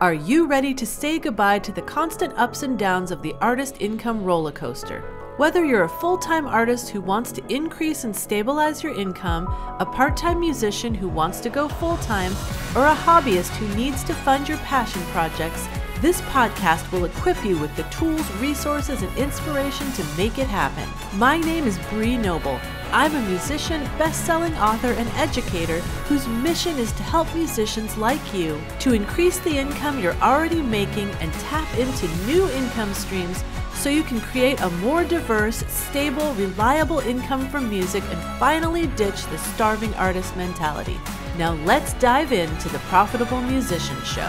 Are you ready to say goodbye to the constant ups and downs of the artist income roller coaster? Whether you're a full-time artist who wants to increase and stabilize your income, a part-time musician who wants to go full-time, or a hobbyist who needs to fund your passion projects, this podcast will equip you with the tools, resources, and inspiration to make it happen. My name is Bree Noble. I'm a musician, best-selling author, and educator whose mission is to help musicians like you to increase the income you're already making and tap into new income streams so you can create a more diverse, stable, reliable income from music and finally ditch the starving artist mentality. Now let's dive into the Profitable Musician Show.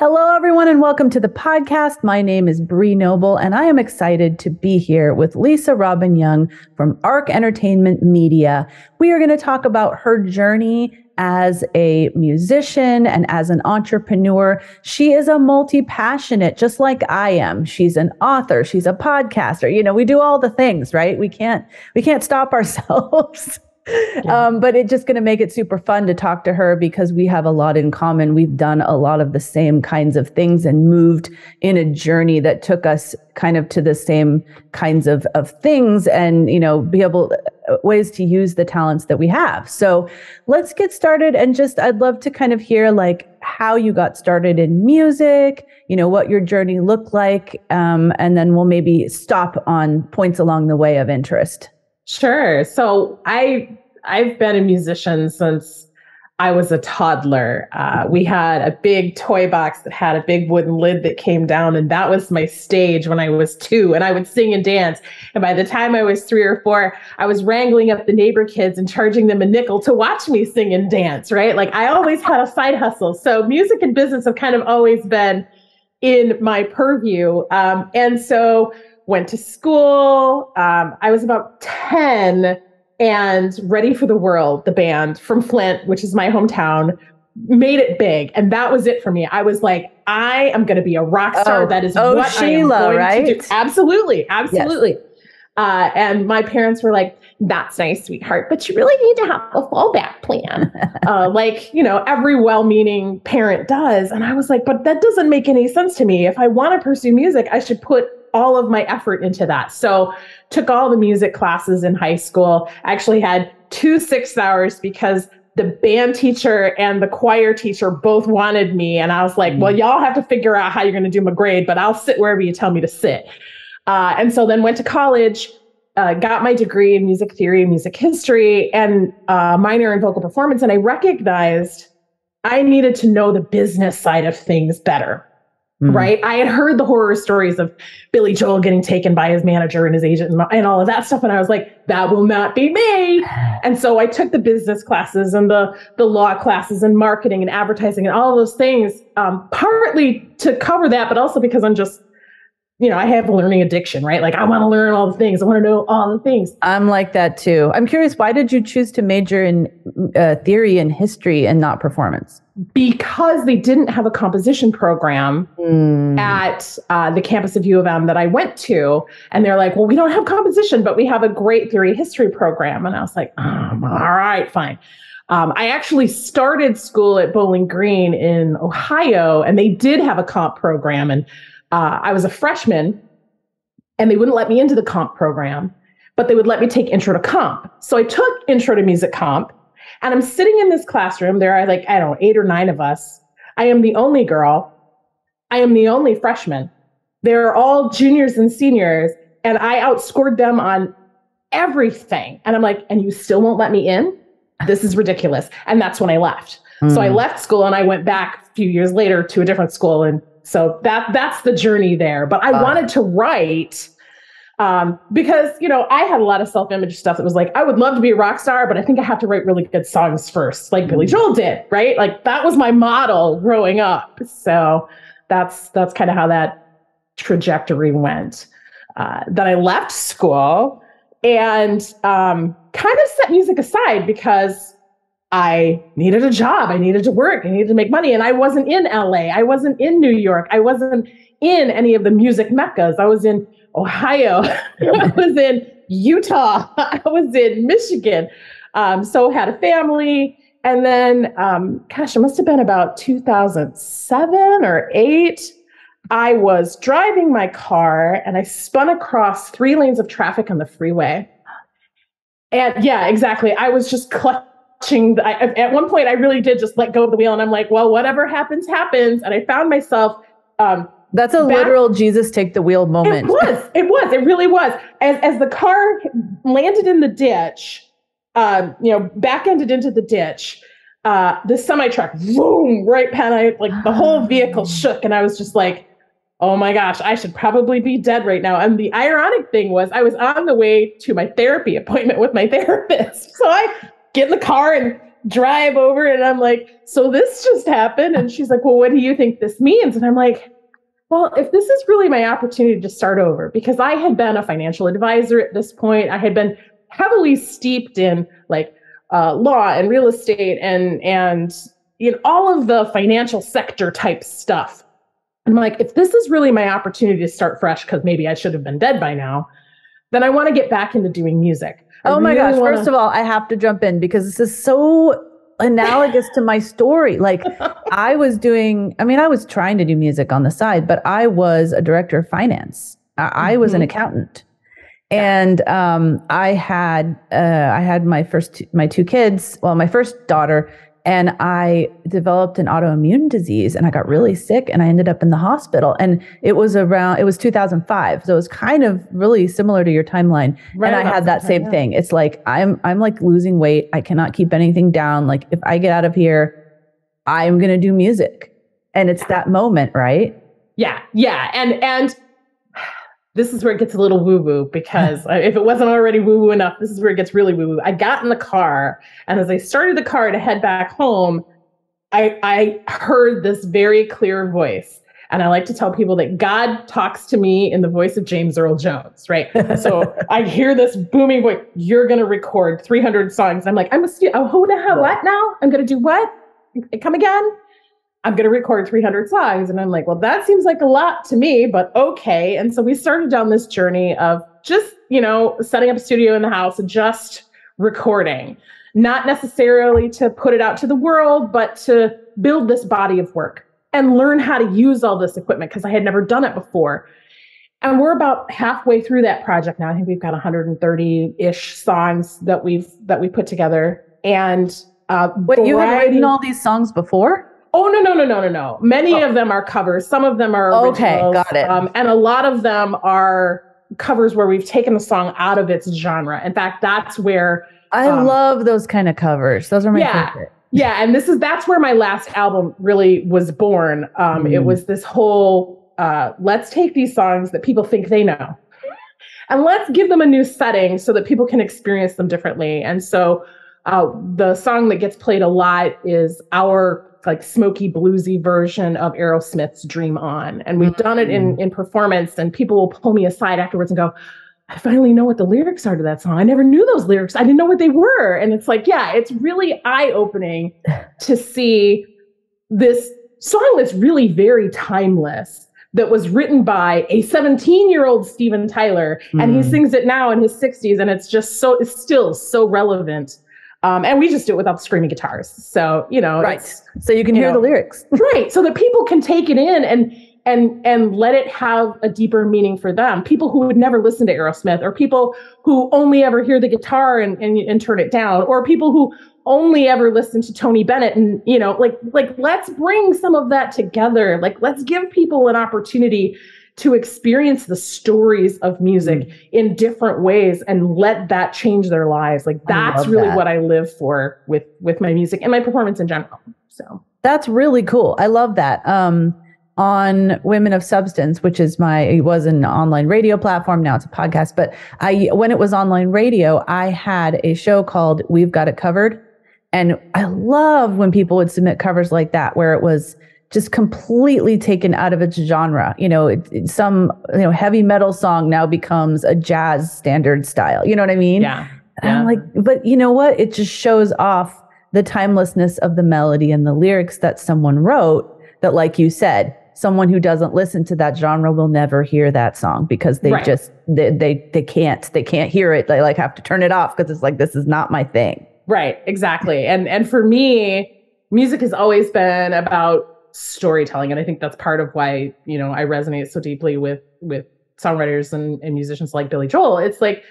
Hello, everyone, and welcome to the podcast. My name is Bree Noble, and I am excited to be here with Lisa Robbin Young from Ark Entertainment Media. We are going to talk about her journey as a musician and as an entrepreneur. She is a multi-passionate, just like I am. She's an author. She's a podcaster. You know, we do all the things, right? We can't stop ourselves. Yeah. But it's just going to make it super fun to talk to her because we have a lot in common. We've done a lot of the same kinds of things and moved in a journey that took us kind of to the same kinds of things and, you know, ways to use the talents that we have. So let's get started. And just, I'd love to kind of hear like how you got started in music, you know, what your journey looked like. And then we'll maybe stop on points along the way of interest. Sure. So I've been a musician since I was a toddler. We had a big toy box that had a big wooden lid that came down, and that was my stage when I was 2, and I would sing and dance. And by the time I was 3 or 4, I was wrangling up the neighbor kids and charging them a nickel to watch me sing and dance, right? Like I always had a side hustle. So music and business have kind of always been in my purview. And so went to school. I was about 10 and Ready for the World, the band from Flint, which is my hometown, made it big. And that was it for me. I was like, I am going to be a rock star. That is what Sheila, I am going right? to do. Absolutely. Absolutely. Yes. And my parents were like, that's nice, sweetheart, but you really need to have a fallback plan. Like, you know, every well-meaning parent does. And I was like, but that doesn't make any sense to me. If I want to pursue music, I should put all of my effort into that. So took all the music classes in high school. I actually had 2 6-hours because the band teacher and the choir teacher both wanted me. And I was like, well, y'all have to figure out how you're going to do my grade, but I'll sit wherever you tell me to sit. And so then went to college, got my degree in music theory and music history and minor in vocal performance. And I recognized I needed to know the business side of things better. Right. I had heard the horror stories of Billy Joel getting taken by his manager and his agent and all of that stuff. And I was like, that will not be me. And so I took the business classes and the law classes and marketing and advertising and all of those things, partly to cover that, but also because I'm just, you know, I have a learning addiction, right? Like I want to learn all the things. I want to know all the things. I'm like that too. I'm curious, why did you choose to major in theory and history and not performance? Because they didn't have a composition program at the campus of U of M that I went to. And they're like, well, we don't have composition, but we have a great theory history program. And I was like, all right, fine. I actually started school at Bowling Green in Ohio, and they did have a comp program. And I was a freshman, and they wouldn't let me into the comp program, but they would let me take intro to comp. So I took intro to music comp. And I'm sitting in this classroom. There are like, I don't know, 8 or 9 of us. I am the only girl. I am the only freshman. They're all juniors and seniors. And I outscored them on everything. And I'm like, and you still won't let me in? This is ridiculous. And that's when I left. So I left school and I went back a few years later to a different school. And so that's the journey there. But I wanted to write because, you know, I had a lot of self-image stuff that was like, I would love to be a rock star, but I think I have to write really good songs first, like Billy Joel did, right? Like that was my model growing up. So that's kind of how that trajectory went. Then I left school and kind of set music aside because I needed a job. I needed to work. I needed to make money. And I wasn't in LA. I wasn't in New York. I wasn't in any of the music meccas. I was in Ohio, I was in Utah, I was in Michigan. So had a family And then, gosh, it must have been about 2007 or 2008. I was driving my car and I spun across 3 lanes of traffic on the freeway. And yeah, exactly. I was just clutching. At one point, I really did just let go of the wheel. And I'm like, well, whatever happens, happens. And I found myself. That's a literal Jesus take the wheel moment. It was. It really was. As the car landed in the ditch, back ended into the ditch, the semi truck, boom, right panic, like the whole vehicle shook. And I was just like, oh my gosh, I should probably be dead right now. And the ironic thing was I was on the way to my therapy appointment with my therapist. So I get in the car and drive over and I'm like, so this just happened. And she's like, well, what do you think this means? And I'm like, well, if this is really my opportunity to start over, because I had been a financial advisor at this point, I had been heavily steeped in like law and real estate and in all of the financial sector type stuff. And I'm like, if this is really my opportunity to start fresh, because maybe I should have been dead by now, then I want to get back into doing music. Oh my gosh. First of all, I have to jump in because this is so analogous to my story. Like I was trying to do music on the side, but I was a director of finance. I was an accountant. And I had my two kids, well, my first daughter, and I developed an autoimmune disease and I got really sick and I ended up in the hospital. And it was 2005. So it was kind of really similar to your timeline. Right, and I had that same thing. It's like, I'm like losing weight. I cannot keep anything down. Like if I get out of here, I'm going to do music. And it's that moment, right? Yeah. Yeah. And this is where it gets a little woo-woo, because if it wasn't already woo-woo enough, this is where it gets really woo-woo. I got in the car, and as I started the car to head back home, I heard this very clear voice. And I like to tell people that God talks to me in the voice of James Earl Jones, right? So I hear this booming voice, you're going to record 300 songs. And I'm like, who the hell, what now? I'm going to do what? Come again? I'm going to record 300 songs. And I'm like, well, that seems like a lot to me, but okay. And so we started down this journey of just, setting up a studio in the house and just recording, not necessarily to put it out to the world, but to build this body of work and learn how to use all this equipment because I had never done it before. And we're about halfway through that project now. I think we've got 130-ish songs that we put together. And you had written all these songs before? Oh, no. Many of them are covers. Some of them are originals. Okay, got it. And a lot of them are covers where we've taken the song out of its genre. In fact, that's where... I love those kind of covers. Those are my favorite. Yeah, and that's where my last album really was born. It was this whole, let's take these songs that people think they know. And let's give them a new setting so that people can experience them differently. And so the song that gets played a lot is our... like smoky bluesy version of Aerosmith's Dream On. And we've done it in performance, and people will pull me aside afterwards and go, I finally know what the lyrics are to that song. I never knew those lyrics. I didn't know what they were. And it's like, yeah, it's really eye-opening to see this song that's really very timeless that was written by a 17-year-old Steven Tyler. And he sings it now in his 60s. And it's just it's still so relevant. And we just do it without screaming guitars. So, right. So you can hear the lyrics. Right. So that people can take it in and let it have a deeper meaning for them. People who would never listen to Aerosmith, or people who only ever hear the guitar and turn it down, or people who only ever listen to Tony Bennett. And, like let's bring some of that together. Like, let's give people an opportunity to experience the stories of music in different ways and let that change their lives. Like that's really what I live for with my music and my performance in general. So that's really cool. I love that. On Women of Substance, which is it was an online radio platform. Now it's a podcast, but when it was online radio, I had a show called We've Got It Covered. And I love when people would submit covers like that, where it was just completely taken out of its genre. Some heavy metal song now becomes a jazz standard style. You know what I mean? Yeah. And I'm like, but you know what? It just shows off the timelessness of the melody and the lyrics that someone wrote that, like you said, someone who doesn't listen to that genre will never hear that song because they can't hear it. They have to turn it off because it's like, this is not my thing. Right. Exactly. And for me, music has always been about storytelling. And I think that's part of why, you know, I resonate so deeply with songwriters and musicians like Billy Joel. It's like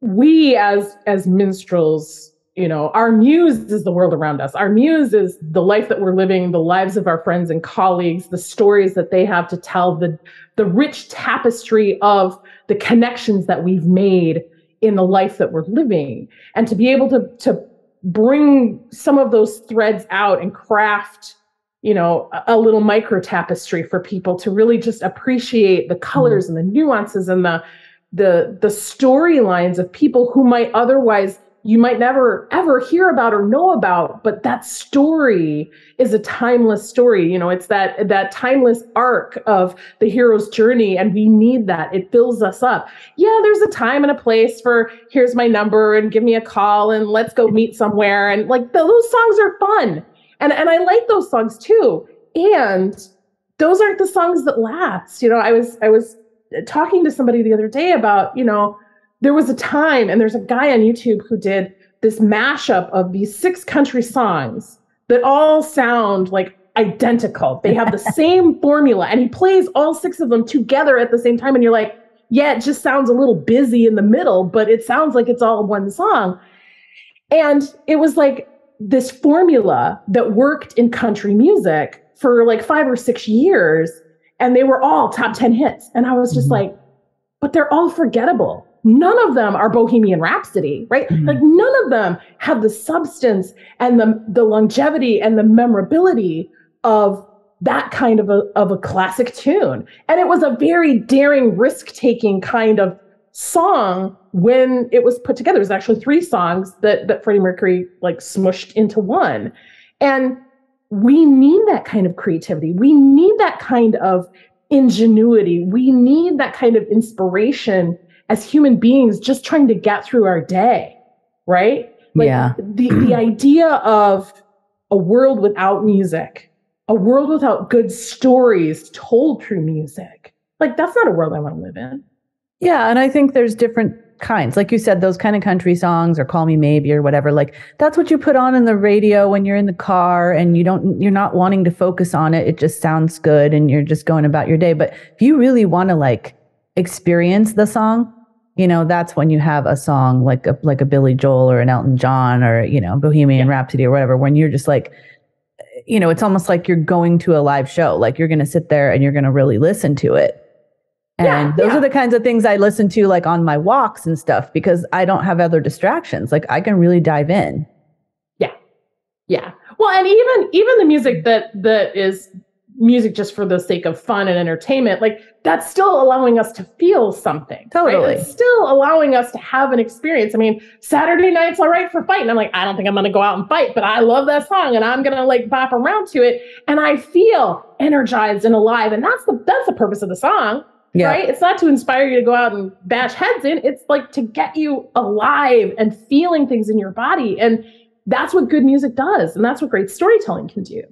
we as minstrels, you know, our muse is the world around us. Our muse is the life that we're living, the lives of our friends and colleagues, the stories that they have to tell, the rich tapestry of the connections that we've made in the life that we're living. And to be able to bring some of those threads out and craft, you know, a little micro tapestry for people to really just appreciate the colors and the nuances and the storylines of people who might otherwise you might never ever hear about or know about, but that story is a timeless story. You know, it's that timeless arc of the hero's journey, and we need that. It fills us up. Yeah, there's a time and a place for here's my number and give me a call and let's go meet somewhere. And like those songs are fun. And I like those songs too. And those aren't the songs that last. You know, I was talking to somebody the other day about, you know, there was a time, and there's a guy on YouTube who did this mashup of these 6 country songs that all sound like identical. They have the same formula, and he plays all 6 of them together at the same time. And you're like, yeah, it just sounds a little busy in the middle, but it sounds like it's all one song. And it was like this formula that worked in country music for like 5 or 6 years, and they were all top 10 hits. And I was just like, but they're all forgettable. None of them are Bohemian Rhapsody, right? Like none of them have the substance and the longevity and the memorability of that kind of a classic tune. And it was a very daring, risk-taking kind of song when it was put together. It was actually 3 songs that Freddie Mercury like smushed into one. And we need that kind of creativity. We need that kind of ingenuity. We need that kind of inspiration as human beings just trying to get through our day, right? Like the idea of a world without music, a world without good stories told through music, like that's not a world I want to live in. Yeah, and I think there's different kinds. Like you said, those kind of country songs or Call Me Maybe or whatever, like that's what you put on in the radio when you're in the car and you're not wanting to focus on it. It just sounds good and you're just going about your day. But if you really want to like experience the song, you know, that's when you have a song like a Billy Joel or an Elton John or, you know, Bohemian Rhapsody or whatever, when you're just like, you know, it's almost like you're going to a live show, like you're going to sit there and you're going to really listen to it. And those are the kinds of things I listen to like on my walks and stuff, because I don't have other distractions. Like I can really dive in. Yeah. Yeah. Well, and even the music that is music just for the sake of fun and entertainment, like that's still allowing us to feel something. Totally. Right? It's still allowing us to have an experience. I mean, Saturday night's all right for fighting. I'm like, I don't think I'm going to go out and fight, but I love that song and I'm going to like bop around to it. And I feel energized and alive. And that's the purpose of the song, right? It's not to inspire you to go out and bash heads in. It's like to get you alive and feeling things in your body. And that's what good music does. And that's what great storytelling can do.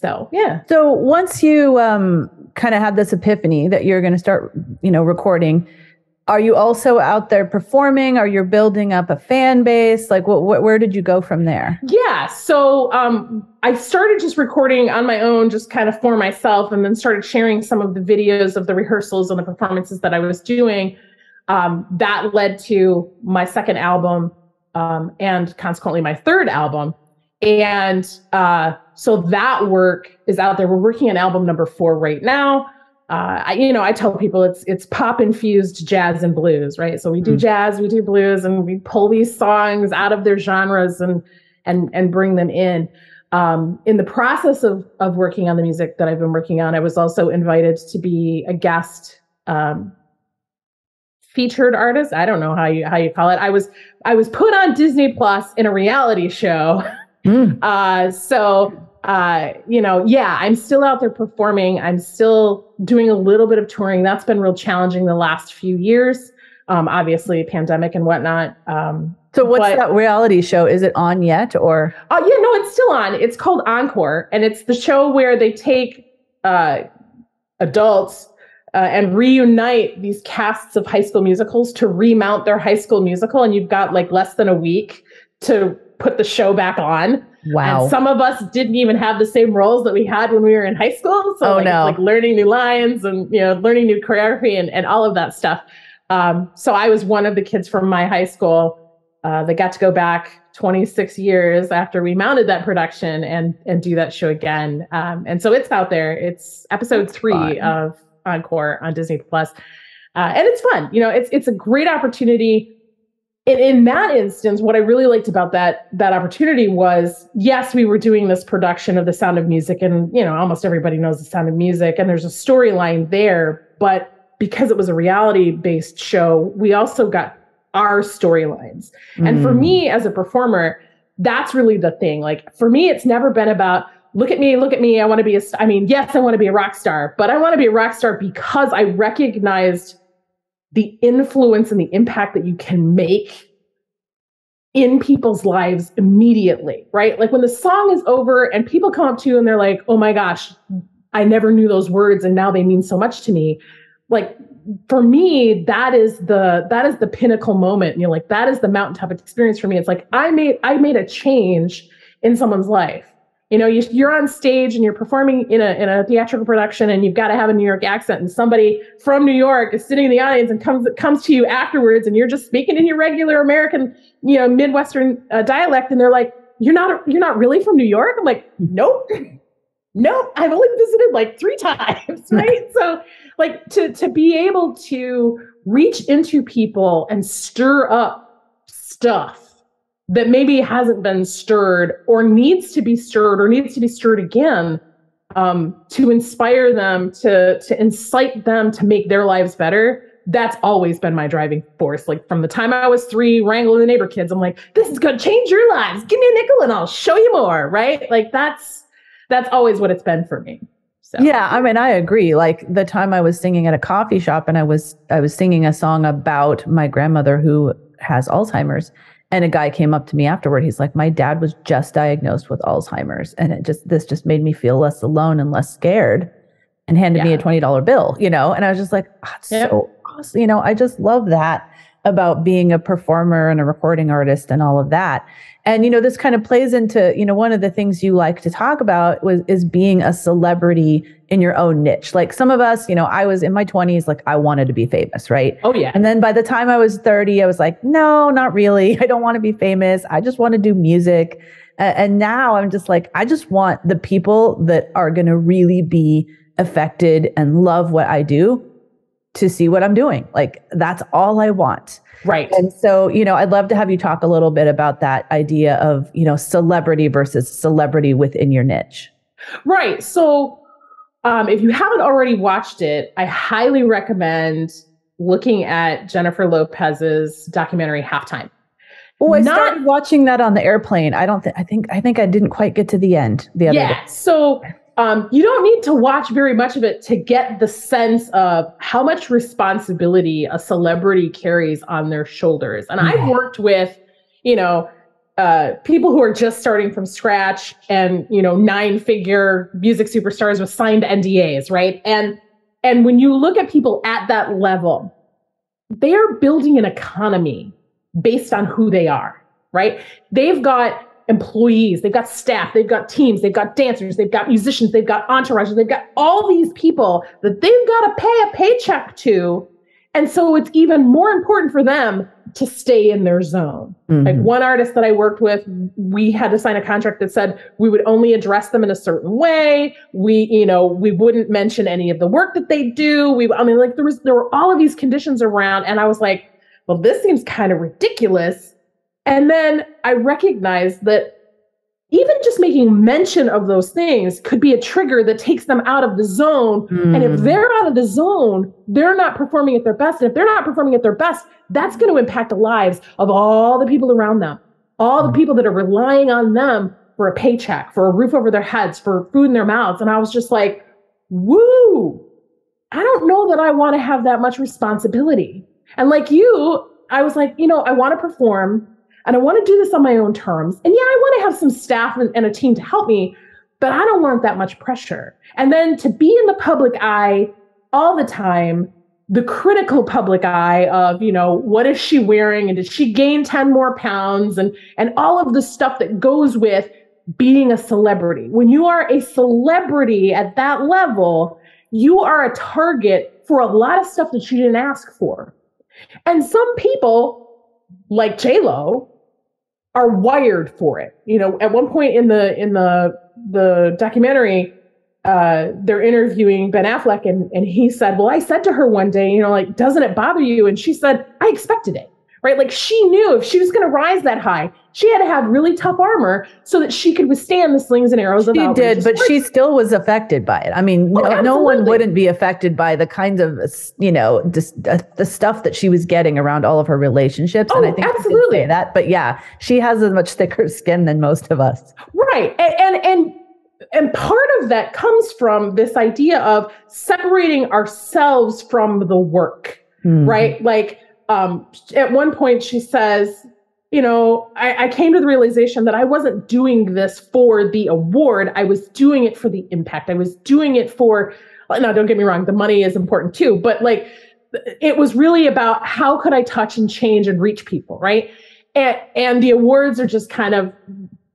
So, yeah. So once you kind of had this epiphany that you're going to start, you know, recording, are you also out there performing? Are you building up a fan base? Like where did you go from there? Yeah. So I started just recording on my own, just kind of for myself, and then started sharing some of the videos of the rehearsals and the performances that I was doing. That led to my second album and consequently my third album. And so that work is out there. We're working on album number 4 right now. I tell people it's pop infused jazz and blues, right? So we do jazz, we do blues, and we pull these songs out of their genres and bring them in. In the process of working on the music that I've been working on, I was also invited to be a guest featured artist. I don't know how you call it. I was put on Disney Plus in a reality show. I'm still out there performing. I'm still doing a little bit of touring. That's been real challenging the last few years. Obviously pandemic and whatnot. So what's that reality show? Is it on yet or? Oh yeah, no, it's still on. It's called Encore, and it's the show where they take adults and reunite these casts of High School Musicals to remount their High School Musical. And you've got like less than a week to put the show back on. Wow. And some of us didn't even have the same roles that we had when we were in high school. So like learning new lines and, you know, learning new choreography and all of that stuff. So I was one of the kids from my high school that got to go back 26 years after we mounted that production and do that show again. And so it's out there. It's episode 3 of Encore on Disney Plus. And it's fun. You know, it's a great opportunity. And in that instance, what I really liked about that opportunity was, yes, we were doing this production of The Sound of Music, and you know, almost everybody knows The Sound of Music, and there's a storyline there. But because it was a reality-based show, we also got our storylines. And for me as a performer, that's really the thing. Like for me, it's never been about, look at me. I want to be yes, I want to be a rock star, but I want to be a rock star because I recognized the influence and the impact that you can make in people's lives immediately, right? Like when the song is over and people come up to you and they're like, oh my gosh, I never knew those words and now they mean so much to me. Like for me, that is the pinnacle moment. You know, like that is the mountaintop experience for me. It's like, I made a change in someone's life. You know, you're on stage and you're performing in a theatrical production, and you've got to have a New York accent. And somebody from New York is sitting in the audience and comes to you afterwards, and you're just speaking in your regular American, you know, Midwestern dialect, and they're like, "You're not really from New York." I'm like, "Nope, I've only visited like 3 times, right?" So, like to be able to reach into people and stir up stuff that maybe hasn't been stirred or needs to be stirred or needs to be stirred again, to inspire them, to incite them to make their lives better. That's always been my driving force. Like from the time I was 3, wrangling the neighbor kids, I'm like, this is going to change your lives. Give me a nickel and I'll show you more. Right? Like that's always what it's been for me. So. Yeah. I mean, I agree. Like the time I was singing at a coffee shop, and I was singing a song about my grandmother who has Alzheimer's. And a guy came up to me afterward. He's like, my dad was just diagnosed with Alzheimer's. And this just made me feel less alone and less scared, and handed me a $20 bill, you know? And I was just like, so awesome. You know, I just love that about being a performer and a recording artist and all of that. And, you know, this kind of plays into, you know, one of the things you like to talk about is being a celebrity in your own niche. Like some of us, you know, I was in my 20s, like I wanted to be famous, right? Oh yeah. And then by the time I was 30, I was like, no, not really. I don't want to be famous. I just want to do music. And now I'm just like, I just want the people that are going to really be affected and love what I do to see what I'm doing. Like that's all I want. Right. And so, you know, I'd love to have you talk a little bit about that idea of, you know, celebrity versus celebrity within your niche. Right. So, if you haven't already watched it, I highly recommend looking at Jennifer Lopez's documentary Halftime. Oh, I started watching that on the airplane. I think I didn't quite get to the end the other day. So, you don't need to watch very much of it to get the sense of how much responsibility a celebrity carries on their shoulders. And I've worked with, you know, people who are just starting from scratch and, you know, 9-figure music superstars with signed NDAs, right? And when you look at people at that level, they're building an economy based on who they are, right? They've got employees, they've got staff, they've got teams, they've got dancers, they've got musicians, they've got entourages, they've got all these people that they've got to pay a paycheck to. And so it's even more important for them to stay in their zone. Mm-hmm. Like one artist that I worked with, we had to sign a contract that said we would only address them in a certain way. We wouldn't mention any of the work that they do. There were all of these conditions around, and I was like, well, this seems kind of ridiculous. And then I recognized that even just making mention of those things could be a trigger that takes them out of the zone. Mm. And if they're out of the zone, they're not performing at their best. And if they're not performing at their best, that's going to impact the lives of all the people around them, all the people that are relying on them for a paycheck, for a roof over their heads, for food in their mouths. And I was just like, woo, I don't know that I want to have that much responsibility. And like you, I was like, you know, I want to perform. And I want to do this on my own terms. And yeah, I want to have some staff and a team to help me, but I don't want that much pressure. And then to be in the public eye all the time the critical public eye of, you know, what is she wearing? And did she gain 10 more pounds? And all of the stuff that goes with being a celebrity. When you are a celebrity at that level, you are a target for a lot of stuff that you didn't ask for. And some people, like J-Lo, are wired for it. You know, at one point in the documentary, they're interviewing Ben Affleck, and he said, well, I said to her one day, you know, like, doesn't it bother you? And she said, I expected it, right? Like, she knew if she was going to rise that high, she had to have really tough armor so that she could withstand the slings and arrows. She did, but she still was affected by it. I mean, no one wouldn't be affected by the kinds of, you know, the stuff that she was getting around all of her relationships. Oh, and I think absolutely that, but yeah, she has a much thicker skin than most of us. Right. And part of that comes from this idea of separating ourselves from the work, right? Like, at one point she says, you know, I came to the realization that I wasn't doing this for the award. I was doing it for the impact. I was doing it for, now don't get me wrong, the money is important too, but like, it was really about how could I touch and change and reach people, right? And the awards are just kind of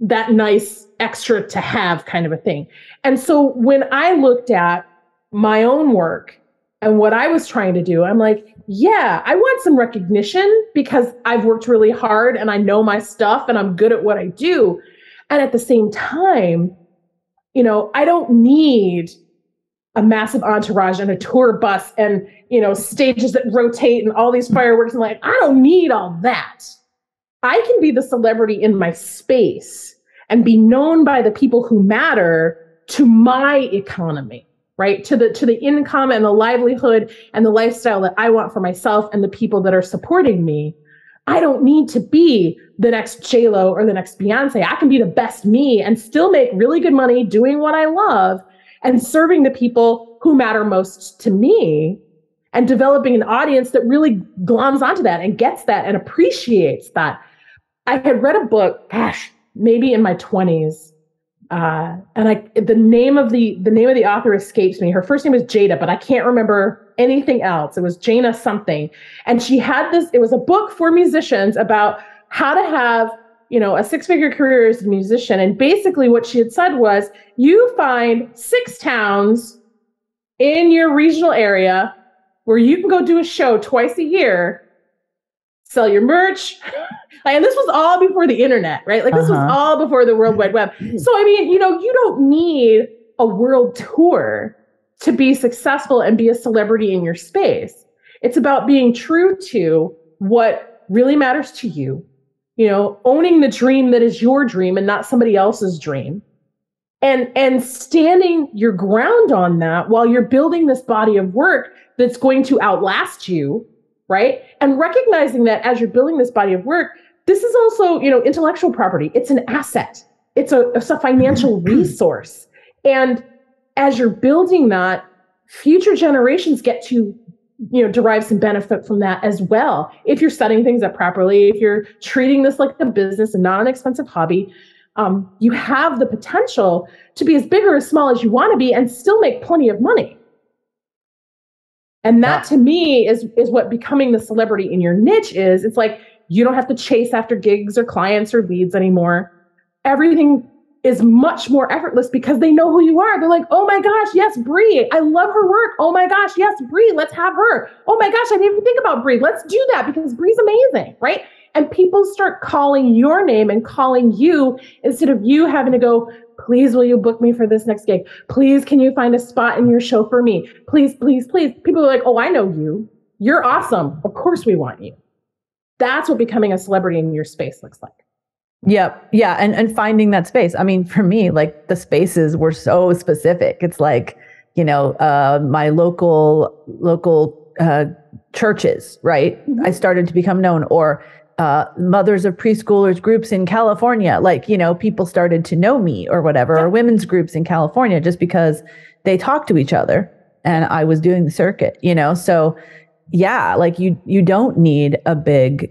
that nice extra to have kind of a thing. And so when I looked at my own work and what I was trying to do, I'm like, yeah, I want some recognition because I've worked really hard and I know my stuff and I'm good at what I do. And at the same time, you know, I don't need a massive entourage and a tour bus and, you know, stages that rotate and all these fireworks. And like, I don't need all that. I can be the celebrity in my space and be known by the people who matter to my economy. Right? To the income and the livelihood and the lifestyle that I want for myself and the people that are supporting me. I don't need to be the next J-Lo or the next Beyonce. I can be the best me and still make really good money doing what I love and serving the people who matter most to me and developing an audience that really gloms onto that and gets that and appreciates that. I had read a book, gosh, maybe in my 20s. The name of the author escapes me. Her first name was Jada, but I can't remember anything else. It was Jana something. And she had this, it was a book for musicians about how to have, you know, a six-figure career as a musician. And basically what she had said was, you find 6 towns in your regional area where you can go do a show twice a year, sell your merch. And this was all before the internet, right? Like, this was all before the World Wide Web. So, I mean, you know, you don't need a world tour to be successful and be a celebrity in your space. It's about being true to what really matters to you, you know, owning the dream that is your dream and not somebody else's dream, and standing your ground on that while you're building this body of work that's going to outlast you, right? And recognizing that as you're building this body of work, this is also, you know, intellectual property. It's an asset. It's a financial resource. And as you're building that, future generations get to, you know, derive some benefit from that as well. If you're setting things up properly, if you're treating this like a business and not an expensive hobby, you have the potential to be as big or as small as you want to be and still make plenty of money. And that, to me, is what becoming the celebrity in your niche is. It's like, you don't have to chase after gigs or clients or leads anymore. Everything is much more effortless because they know who you are. They're like, oh my gosh, yes, Bree. I love her work. Oh my gosh, yes, Bree. Let's have her. Oh my gosh, I didn't even think about Bree. Let's do that because Bree's amazing, right? And people start calling your name and calling you instead of you having to go, please, will you book me for this next gig? Please, can you find a spot in your show for me? Please, please, please. People are like, oh, I know you. You're awesome. Of course we want you. That's what becoming a celebrity in your space looks like. Yep. Yeah. And finding that space. I mean, for me, like, the spaces were so specific. It's like, you know, my local churches, right? Mm-hmm. I started to become known, or mothers of preschoolers groups in California. Like, you know, people started to know me or whatever, or women's groups in California, just because they talk to each other and I was doing the circuit, you know? So yeah, like, you don't need a big,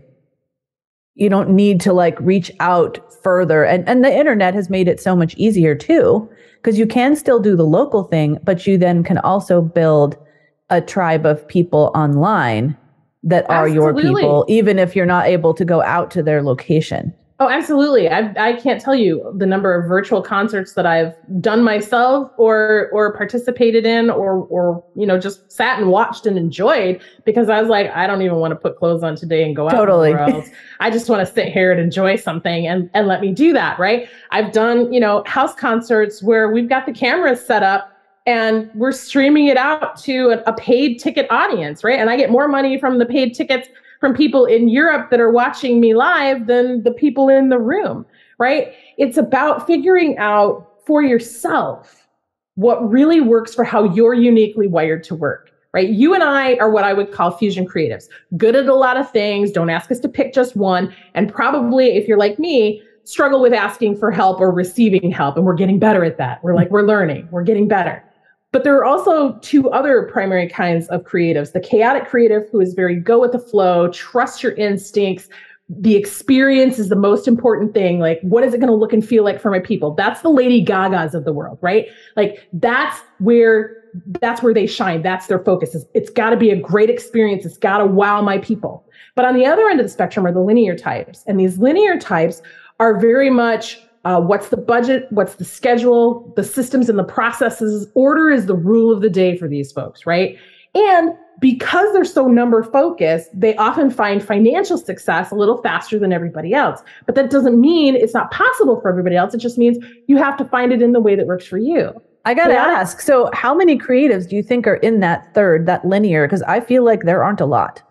you don't need to, like, reach out further. And the internet has made it so much easier too, because you can still do the local thing, but you then can also build a tribe of people online that absolutely. Are your people, even if you're not able to go out to their location. Oh, absolutely. I can't tell you the number of virtual concerts that I've done myself or participated in or, you know, just sat and watched and enjoyed because I was like, I don't even want to put clothes on today and go out totally. Somewhere else. I just want to sit here and enjoy something and let me do that. Right. I've done, you know, house concerts where we've got the cameras set up and we're streaming it out to a paid ticket audience. Right. And I get more money from the paid tickets from people in Europe that are watching me live than the people in the room, right? It's about figuring out for yourself what really works for how you're uniquely wired to work, right? You and I are what I would call fusion creatives. Good at a lot of things, don't ask us to pick just one, and probably, if you're like me, struggle with asking for help or receiving help, and we're getting better at that. We're learning, we're getting better. But there are also two other primary kinds of creatives, the chaotic creative who is very go with the flow, trust your instincts. The experience is the most important thing. Like, what is it going to look and feel like for my people? That's the Lady Gagas of the world, right? Like that's where they shine. That's their focus. It's got to be a great experience. It's got to wow my people. But on the other end of the spectrum are the linear types. And these linear types are very much what's the budget? What's the schedule? The systems and the processes. Order is the rule of the day for these folks, right? And because they're so number focused, they often find financial success a little faster than everybody else. But that doesn't mean it's not possible for everybody else. It just means you have to find it in the way that works for you. I got to ask, so how many creatives do you think are in that third, that linear? Because I feel like there aren't a lot.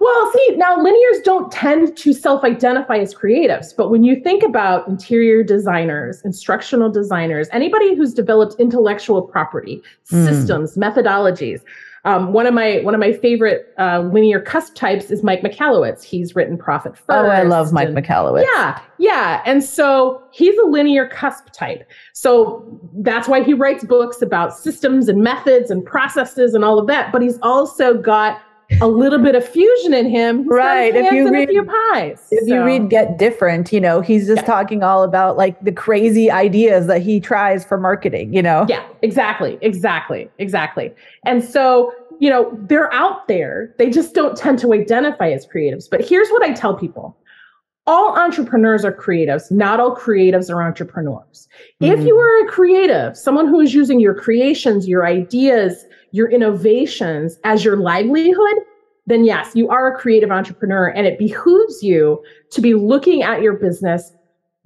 Well, see, now linears don't tend to self-identify as creatives, but when you think about interior designers, instructional designers, anybody who's developed intellectual property, systems, methodologies, one of my favorite linear cusp types is Mike Michalowicz. He's written Profit First. Oh, I love Mike Michalowicz. Yeah. And so he's a linear cusp type. So that's why he writes books about systems and methods and processes and all of that. But he's also got a little bit of fusion in him. Right. If you read Get Different, you know, he's just talking all about like the crazy ideas that he tries for marketing, you know? Yeah, exactly. And so, you know, they're out there. They just don't tend to identify as creatives. But here's what I tell people. All entrepreneurs are creatives. Not all creatives are entrepreneurs. Mm-hmm. If you are a creative, someone who is using your creations, your ideas, your innovations as your livelihood, then yes, you are a creative entrepreneur, and it behooves you to be looking at your business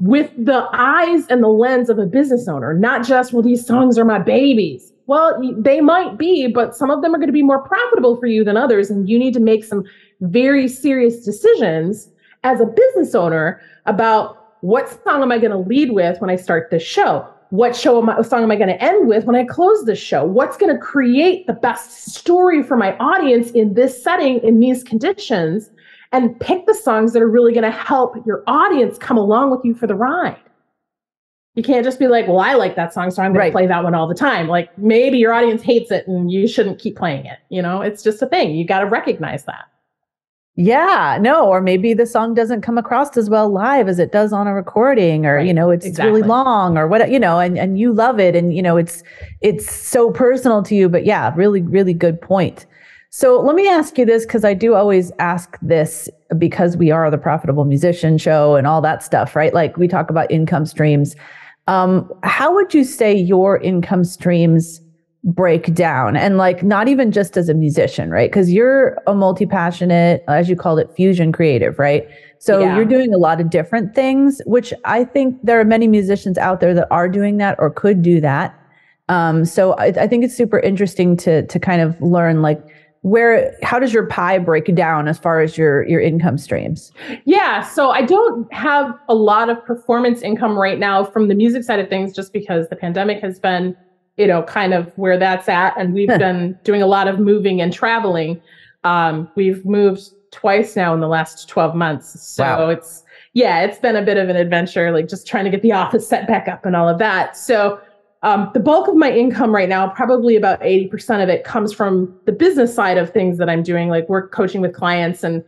with the eyes and the lens of a business owner, not just, well, these songs are my babies. Well, they might be, but some of them are going to be more profitable for you than others, and you need to make some very serious decisions as a business owner about what song am I going to lead with when I start this show? What song am I going to end with when I close this show? What's going to create the best story for my audience in this setting, in these conditions? And pick the songs that are really going to help your audience come along with you for the ride. You can't just be like, well, I like that song, so I'm going to play that one all the time. Like, maybe your audience hates it and you shouldn't keep playing it. You know, it's just a thing. You got to recognize that. Yeah, no, or maybe the song doesn't come across as well live as it does on a recording, or, you know, it's really long or what, you know, and you love it. And, you know, it's so personal to you. But yeah, really, really good point. So let me ask you this, because I do always ask this because we are the Profitable Musician show and all that stuff, right? Like, we talk about income streams. How would you say your income streams break down? And like, not even just as a musician, right? Because you're a multi-passionate, as you called it, fusion creative, right? So you're doing a lot of different things, which I think there are many musicians out there that are doing that or could do that. So I think it's super interesting to kind of learn, like, how does your pie break down as far as your income streams? Yeah. So I don't have a lot of performance income right now from the music side of things, just because the pandemic has been, you know, kind of where that's at. And we've been doing a lot of moving and traveling. We've moved twice now in the last 12 months. So it's been a bit of an adventure, like just trying to get the office set back up and all of that. So the bulk of my income right now, probably about 80% of it, comes from the business side of things that I'm doing, like work coaching with clients and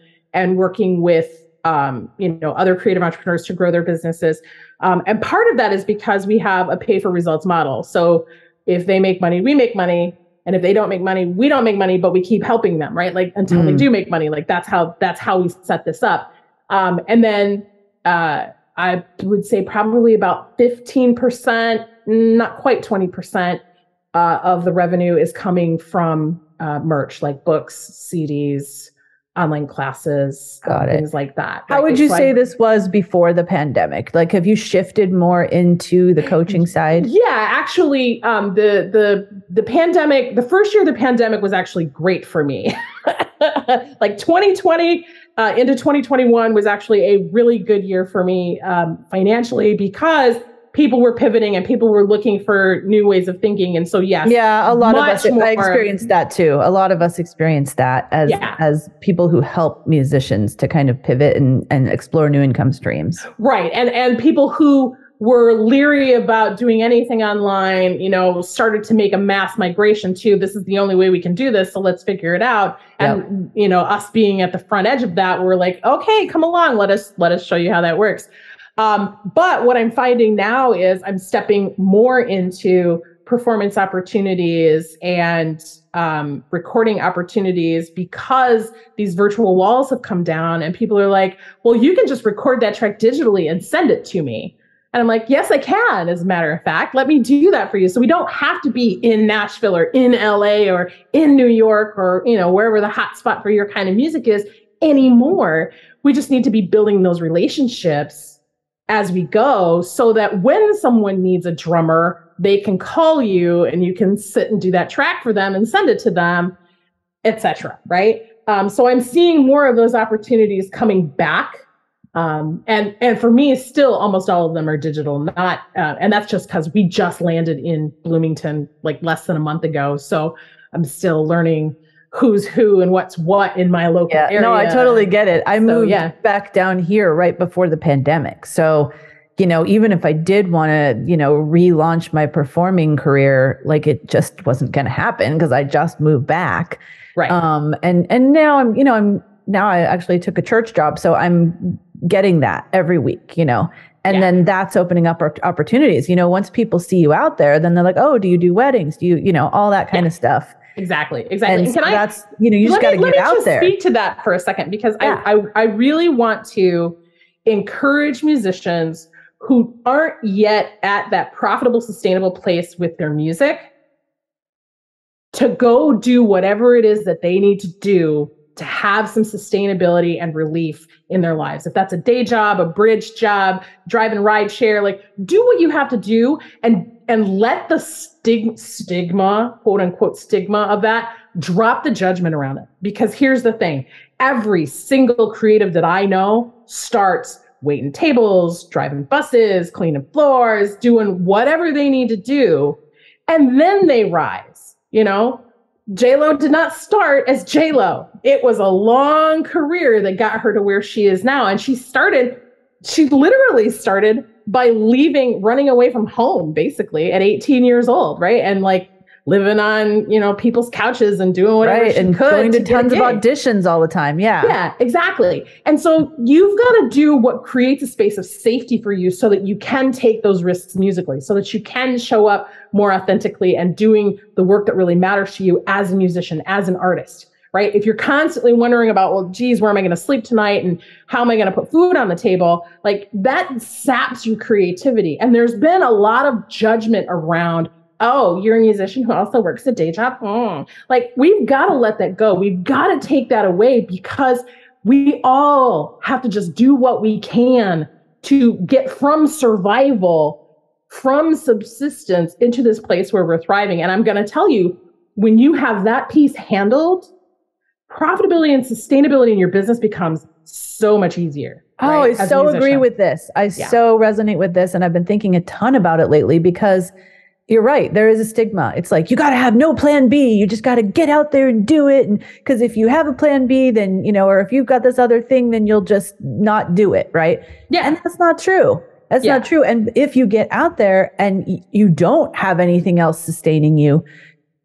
working with other creative entrepreneurs to grow their businesses. And part of that is because we have a pay for results model. So if they make money, we make money. And if they don't make money, we don't make money, but we keep helping them, right? Like until they do make money. Like that's how we set this up. And then I would say probably about 15%, not quite 20% of the revenue is coming from merch, like books, CDs, online classes, things like that. How would you say this was before the pandemic? Like, have you shifted more into the coaching side? Yeah, actually, the pandemic, the first year of the pandemic was actually great for me. Like 2020 into 2021 was actually a really good year for me financially, because people were pivoting and people were looking for new ways of thinking. And so, yes. Yeah, a lot of us, I experienced that too. A lot of us experienced that as people who help musicians to kind of pivot and explore new income streams. Right. And people who were leery about doing anything online, you know, started to make a mass migration to, this is the only way we can do this, so let's figure it out. And, you know, us being at the front edge of that, we're like, okay, come along. Let us show you how that works. But what I'm finding now is I'm stepping more into performance opportunities and recording opportunities, because these virtual walls have come down and people are like, well, you can just record that track digitally and send it to me. And I'm like, yes, I can. As a matter of fact, let me do that for you. So we don't have to be in Nashville or in LA or in New York or, you know, wherever the hot spot for your kind of music is anymore. We just need to be building those relationships as we go, so that when someone needs a drummer, they can call you and you can sit and do that track for them and send it to them, etc. Right? So I'm seeing more of those opportunities coming back. And for me, still almost all of them are digital, not, and that's just because we just landed in Bloomington like less than a month ago. So I'm still learning who's who and what's what in my local area. No, I totally get it. I moved back down here right before the pandemic. So, you know, even if I did want to, you know, relaunch my performing career, like it just wasn't going to happen because I just moved back. Right. And now I actually took a church job. So I'm getting that every week, you know, and then that's opening up opportunities. You know, once people see you out there, then they're like, oh, do you do weddings? Do you, you know, all that kind of stuff. Exactly. And so that's, you know, you just got to get out there. Let me just speak to that for a second, because I really want to encourage musicians who aren't yet at that profitable, sustainable place with their music to go do whatever it is that they need to do to have some sustainability and relief in their lives. If that's a day job, a bridge job, drive and ride share, like do what you have to do and let the stigma, quote unquote stigma of that, drop the judgment around it. Because here's the thing, every single creative that I know starts waiting tables, driving buses, cleaning floors, doing whatever they need to do. And then they rise, you know? J-Lo did not start as J-Lo. It was a long career that got her to where she is now. And she literally started by running away from home, basically at 18 years old. Right. And like living on, you know, people's couches and doing whatever she could. And going to tons of auditions all the time. Yeah. Yeah, exactly. And so you've got to do what creates a space of safety for you so that you can take those risks musically, so that you can show up more authentically and doing the work that really matters to you as a musician, as an artist. Right? If you're constantly wondering about, well, geez, where am I going to sleep tonight? And how am I going to put food on the table? Like that saps your creativity. And there's been a lot of judgment around, oh, you're a musician who also works a day job. Like we've got to let that go. We've got to take that away, because we all have to just do what we can to get from survival, from subsistence into this place where we're thriving. And I'm going to tell you, when you have that piece handled, profitability and sustainability in your business becomes so much easier. Oh, right? I so agree with this. I so resonate with this. And I've been thinking a ton about it lately, because you're right. There is a stigma. It's like, you got to have no plan B. You just got to get out there and do it. And because if you have a plan B, then, you know, or if you've got this other thing, then you'll just not do it. Right. Yeah. And that's not true. That's not true. And if you get out there and you don't have anything else sustaining you,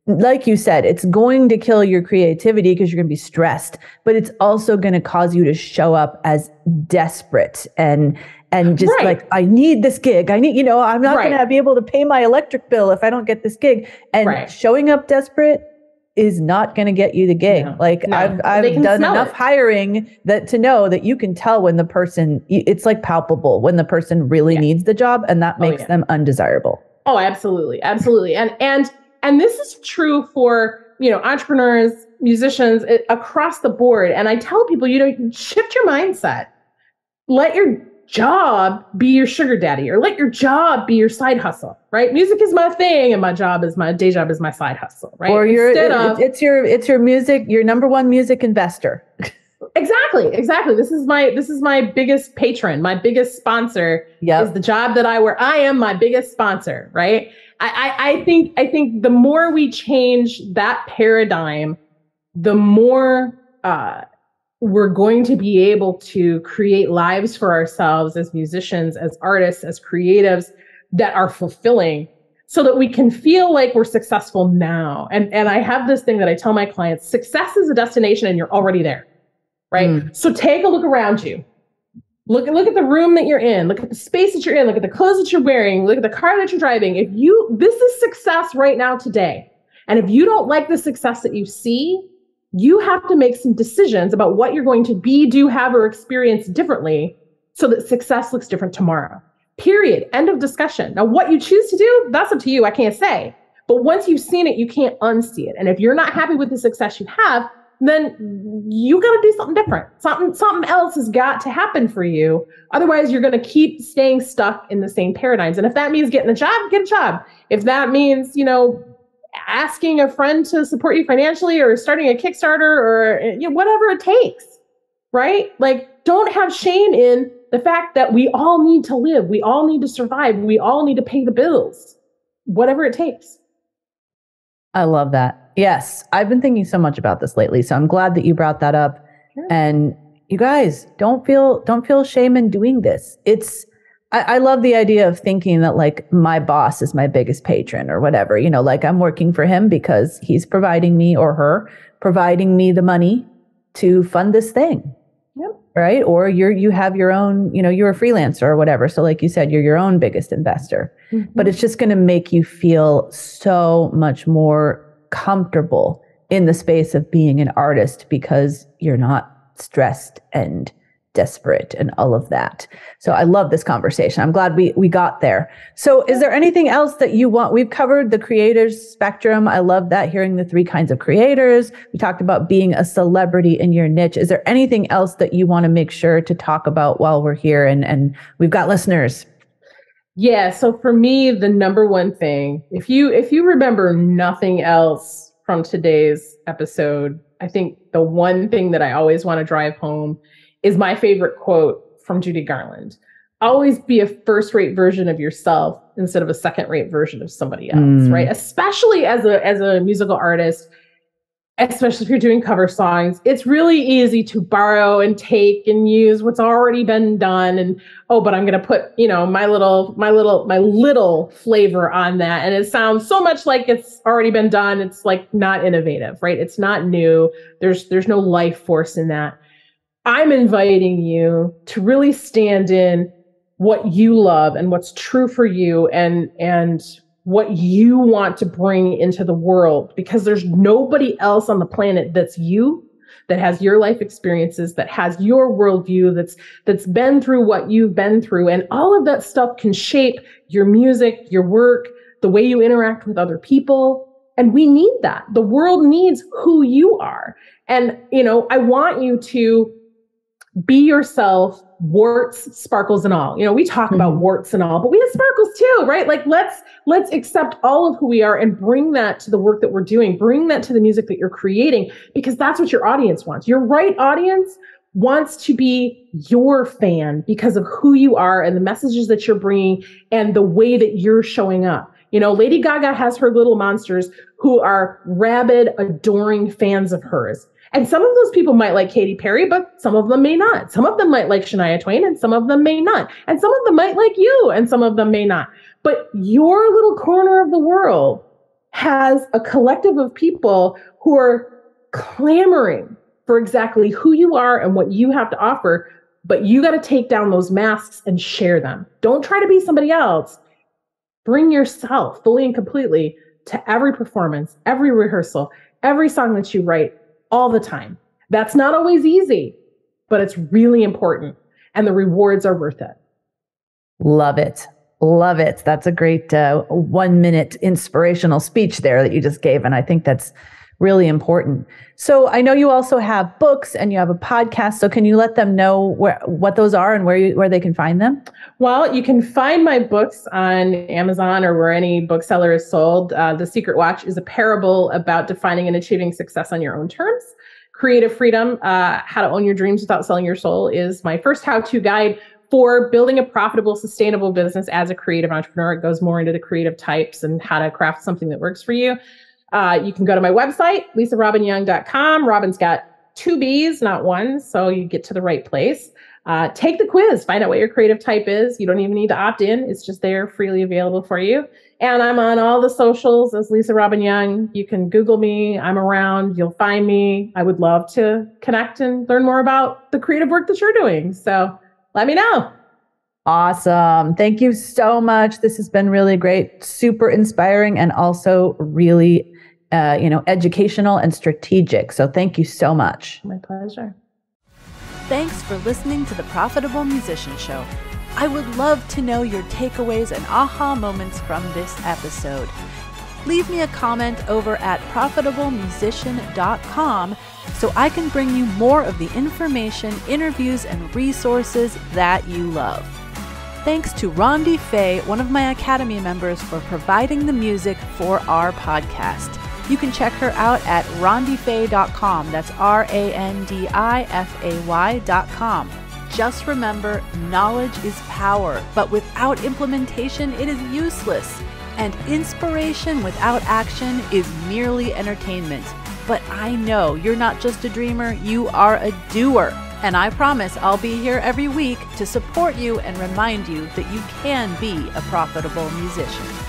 like you said, it's going to kill your creativity because you're going to be stressed, but it's also going to cause you to show up as desperate and just like, I need this gig. I need, you know, I'm not going to be able to pay my electric bill if I don't get this gig. And showing up desperate is not going to get you the gig. No. Like no. I've done enough hiring that to know that you can tell when the person, it's like palpable when the person really needs the job, and that makes them undesirable. Oh, absolutely. Absolutely. And this is true for, you know, entrepreneurs, musicians across the board. And I tell people, you know, shift your mindset, let your job be your sugar daddy, or let your job be your side hustle, right? Music is my thing, and my day job is my side hustle, right? Or it's your music, your number one music investor. Exactly. This is my biggest patron, my biggest sponsor is the job that I am my biggest sponsor, right? I think the more we change that paradigm, the more we're going to be able to create lives for ourselves as musicians, as artists, as creatives that are fulfilling, so that we can feel like we're successful now. And I have this thing that I tell my clients, success is a destination and you're already there, right? Mm. So take a look around you. Look at the room that you're in, look at the space that you're in, look at the clothes that you're wearing, look at the car that you're driving. This is success right now today. And if you don't like the success that you see, you have to make some decisions about what you're going to be, do, have, or experience differently so that success looks different tomorrow. Period. End of discussion. Now, what you choose to do, that's up to you. I can't say. But once you've seen it, you can't unsee it. And if you're not happy with the success you have, then you got to do something different. Something else has got to happen for you. Otherwise, you're going to keep staying stuck in the same paradigms. And if that means getting a job, get a job. If that means, you know, asking a friend to support you financially, or starting a Kickstarter, or you know, whatever it takes, right? Like, don't have shame in the fact that we all need to live. We all need to survive. We all need to pay the bills, whatever it takes. I love that. Yes. I've been thinking so much about this lately, so I'm glad that you brought that up. Sure. And you guys, don't feel shame in doing this. I love the idea of thinking that, like, my boss is my biggest patron or whatever, you know, like I'm working for him because he's providing me, or her providing me, the money to fund this thing. Yep. Right. Or you have your own, you know, you're a freelancer or whatever. So like you said, you're your own biggest investor, but it's just going to make you feel so much more comfortable in the space of being an artist, because you're not stressed and desperate and all of that. So I love this conversation. I'm glad we got there. So is there anything else that you want? We've covered the creators spectrum. I love that, hearing the three kinds of creators. We talked about being a celebrity in your niche. Is there anything else that you want to make sure to talk about while we're here and we've got listeners? Yeah. So for me, the number one thing, if you remember nothing else from today's episode, I think the one thing that I always want to drive home is my favorite quote from Judy Garland. Always be a first-rate version of yourself instead of a second-rate version of somebody else, right? Especially as a musical artist, especially if you're doing cover songs, it's really easy to borrow and take and use what's already been done. And, oh, but I'm going to put, you know, my little flavor on that. And it sounds so much like it's already been done. It's like not innovative, right? It's not new. There's no life force in that. I'm inviting you to really stand in what you love and what's true for you and what you want to bring into the world, because there's nobody else on the planet that's you, that has your life experiences, that has your worldview, that's been through what you've been through. And all of that stuff can shape your music, your work, the way you interact with other people. And we need that. The world needs who you are. And, you know, I want you to be yourself, warts, sparkles, and all. You know, we talk about warts and all, but we have sparkles too, right? Like let's accept all of who we are and bring that to the work that we're doing, bring that to the music that you're creating, because that's what your audience wants. Your right audience wants to be your fan because of who you are and the messages that you're bringing and the way that you're showing up. You know, Lady Gaga has her little monsters who are rabid, adoring fans of hers. And some of those people might like Katy Perry, but some of them may not. Some of them might like Shania Twain, and some of them may not. And some of them might like you, and some of them may not. But your little corner of the world has a collective of people who are clamoring for exactly who you are and what you have to offer. But you got to take down those masks and share them. Don't try to be somebody else. Bring yourself fully and completely to every performance, every rehearsal, every song that you write all the time. That's not always easy, but it's really important and the rewards are worth it. Love it. Love it. That's a great 1-minute inspirational speech there that you just gave. And I think that's really important. So I know you also have books and you have a podcast. So can you let them know what those are and where they can find them? Well, you can find my books on Amazon or where any bookseller is sold. The Secret Watch is a parable about defining and achieving success on your own terms. Creative Freedom, How to Own Your Dreams Without Selling Your Soul, is my first how-to guide for building a profitable, sustainable business as a creative entrepreneur. It goes more into the creative types and how to craft something that works for you. You can go to my website, lisarobbinyoung.com. Robin's got 2 B's, not one, so you get to the right place. Take the quiz. Find out what your creative type is. You don't even need to opt in. It's just there freely available for you. And I'm on all the socials as Lisa Robbin Young. You can Google me. I'm around. You'll find me. I would love to connect and learn more about the creative work that you're doing. So let me know. Awesome. Thank you so much. This has been really great, super inspiring, and also really, educational and strategic. So thank you so much. My pleasure. Thanks for listening to the Profitable Musician Show. I would love to know your takeaways and aha moments from this episode. Leave me a comment over at profitablemusician.com so I can bring you more of the information, interviews, and resources that you love. Thanks to Rondi Fay, one of my Academy members, for providing the music for our podcast. You can check her out at rondifay.com. That's RANDIFAY.com. Just remember, knowledge is power, but without implementation, it is useless. And inspiration without action is merely entertainment. But I know you're not just a dreamer, you are a doer. And I promise I'll be here every week to support you and remind you that you can be a profitable musician.